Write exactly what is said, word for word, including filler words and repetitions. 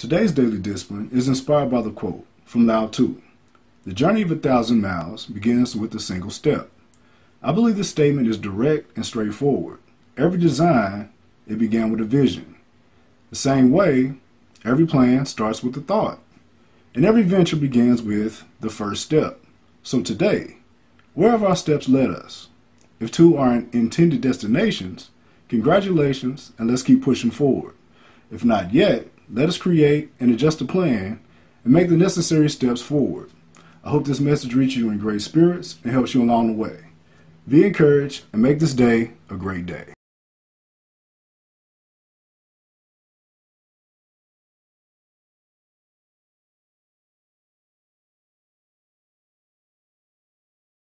Today's daily discipline is inspired by the quote from Lao Tzu, "The journey of a thousand miles begins with a single step." I believe this statement is direct and straightforward. Every design, it began with a vision. The same way, every plan starts with a thought. And every venture begins with the first step. So today, where have our steps led us? If two are intended destinations, congratulations, and let's keep pushing forward. If not yet, let us create and adjust the plan and make the necessary steps forward. I hope this message reaches you in great spirits and helps you along the way. Be encouraged and make this day a great day.